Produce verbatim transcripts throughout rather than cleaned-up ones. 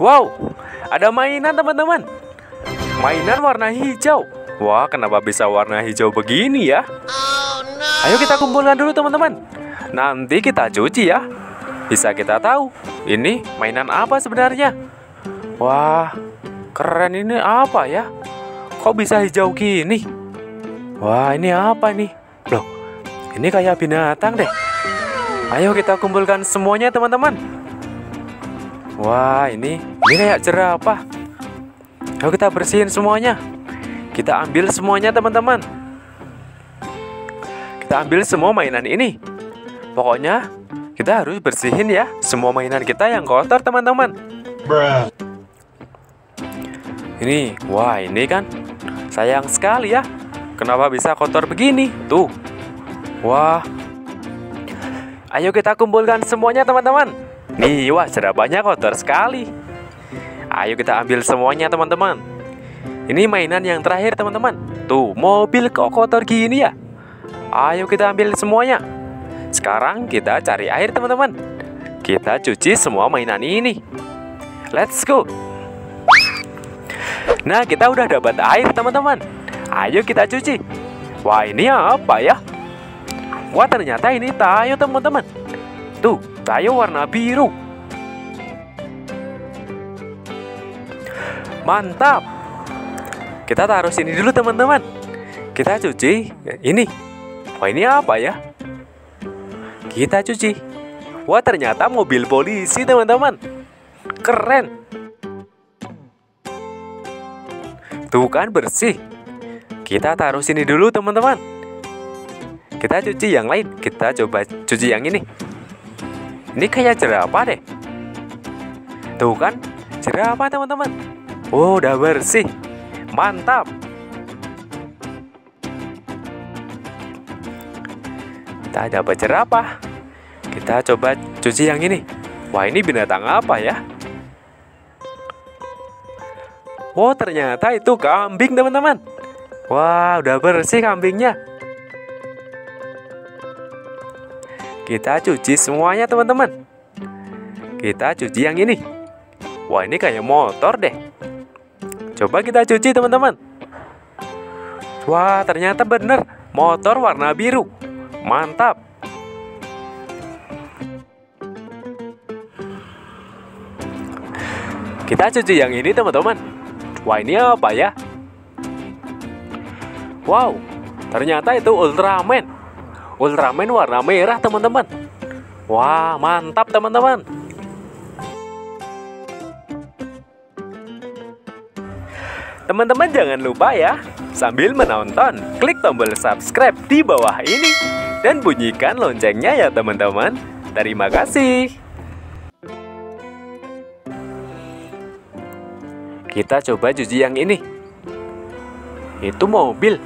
Wow, ada mainan teman-teman. Mainan warna hijau. Wah, kenapa bisa warna hijau begini ya? Oh, no. Ayo kita kumpulkan dulu teman-teman. Nanti kita cuci ya. Bisa kita tahu ini mainan apa sebenarnya. Wah, keren, ini apa ya? Kok bisa hijau gini? Wah, ini apa nih? Loh, ini kayak binatang deh. Ayo kita kumpulkan semuanya teman-teman. Wah, ini ini kayak jerapah. Ayo kita bersihin semuanya. Kita ambil semuanya teman-teman. Kita ambil semua mainan ini. Pokoknya kita harus bersihin ya semua mainan kita yang kotor teman-teman. Ini, wah ini kan sayang sekali ya. Kenapa bisa kotor begini? Tuh. Wah. Ayo kita kumpulkan semuanya teman-teman. Nih, wah jerapahnya kotor sekali. Ayo kita ambil semuanya teman-teman. Ini mainan yang terakhir teman-teman. Tuh, mobil kok kotor gini ya. Ayo kita ambil semuanya. Sekarang kita cari air teman-teman. Kita cuci semua mainan ini. Let's go. Nah, kita udah dapat air teman-teman. Ayo kita cuci. Wah, ini apa ya? Wah, ternyata ini Tayo teman-teman. Tuh, Tayo warna biru. Mantap. Kita taruh sini dulu teman-teman. Kita cuci ini. Wah, ini apa ya? Kita cuci. Wah, ternyata mobil polisi teman-teman. Keren. Tuh kan bersih. Kita taruh sini dulu teman-teman. Kita cuci yang lain. Kita coba cuci yang ini. Ini kayak jerapah deh. Tuh kan jerapah teman-teman. Oh, udah bersih. Mantap. Kita dapat jerapah. Kita coba cuci yang ini. Wah, ini binatang apa ya? Oh, ternyata itu kambing teman-teman. Wah, udah bersih kambingnya. Kita cuci semuanya teman-teman. Kita cuci yang ini. Wah, ini kayak motor deh. Coba kita cuci teman-teman. Wah, ternyata bener motor warna biru. Mantap. Kita cuci yang ini teman-teman. Wah, ini apa ya? Wow, ternyata itu Ultraman. Ultraman warna merah teman-teman. Wah, mantap teman-teman. Teman-teman jangan lupa ya, sambil menonton klik tombol subscribe di bawah ini dan bunyikan loncengnya ya teman-teman. Terima kasih. Kita coba cuci yang ini. Itu mobil.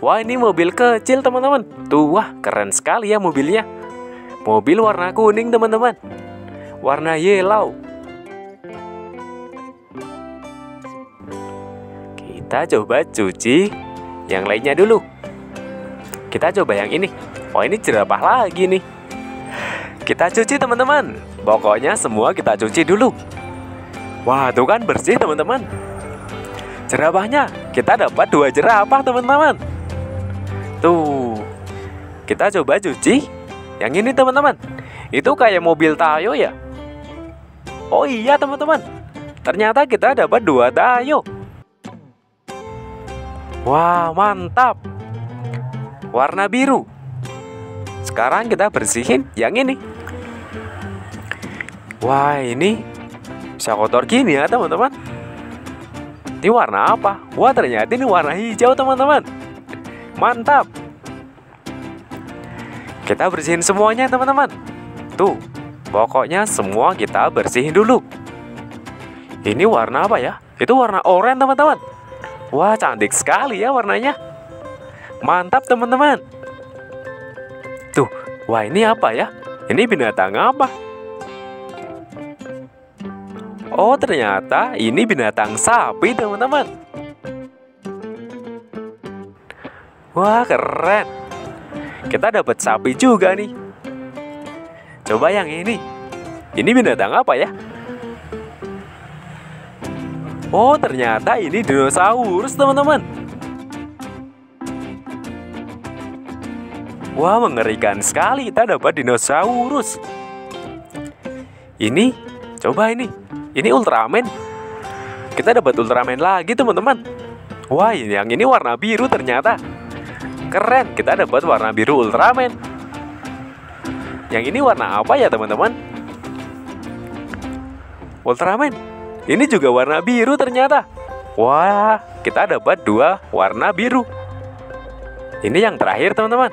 Wah, ini mobil kecil teman-teman. Tuh, wah keren sekali ya mobilnya. Mobil warna kuning teman-teman. Warna yellow. Kita coba cuci yang lainnya dulu. Kita coba yang ini. Wah, ini jerapah lagi nih. Kita cuci teman-teman. Pokoknya semua kita cuci dulu. Wah, tuh kan bersih teman-teman. Jerapahnya, kita dapat dua jerapah teman-teman. Tuh, kita coba cuci yang ini teman-teman. Itu kayak mobil Tayo ya. Oh iya teman-teman, ternyata kita dapat dua Tayo. Wah, mantap. Warna biru. Sekarang kita bersihin yang ini. Wah, ini bisa kotor gini ya teman-teman. Ini warna apa? Wah, ternyata ini warna hijau teman-teman. Mantap. Kita bersihin semuanya teman-teman. Tuh, pokoknya semua kita bersihin dulu. Ini warna apa ya? Itu warna oranye teman-teman. Wah, cantik sekali ya warnanya. Mantap teman-teman. Tuh, wah ini apa ya? Ini binatang apa? Oh, ternyata ini binatang sapi teman-teman. Wah, keren. Kita dapat sapi juga nih. Coba yang ini. Ini binatang apa ya? Oh, ternyata ini dinosaurus, teman-teman. Wah, mengerikan sekali. Kita dapat dinosaurus. Ini, coba ini. Ini Ultraman. Kita dapat Ultraman lagi, teman-teman. Wah, yang ini warna biru ternyata. Keren, kita dapat warna biru Ultraman. Yang ini warna apa ya, teman-teman? Ultraman. Ini juga warna biru ternyata. Wah, kita dapat dua warna biru. Ini yang terakhir, teman-teman.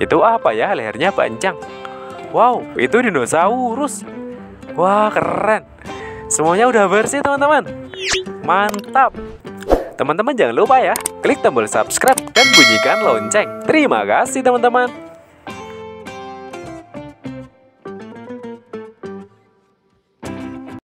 Itu apa ya? Lehernya panjang. Wow, itu dinosaurus. Wah, keren. Semuanya udah bersih, teman-teman. Mantap. Teman-teman jangan lupa ya, klik tombol subscribe dan bunyikan lonceng. Terima kasih, teman-teman.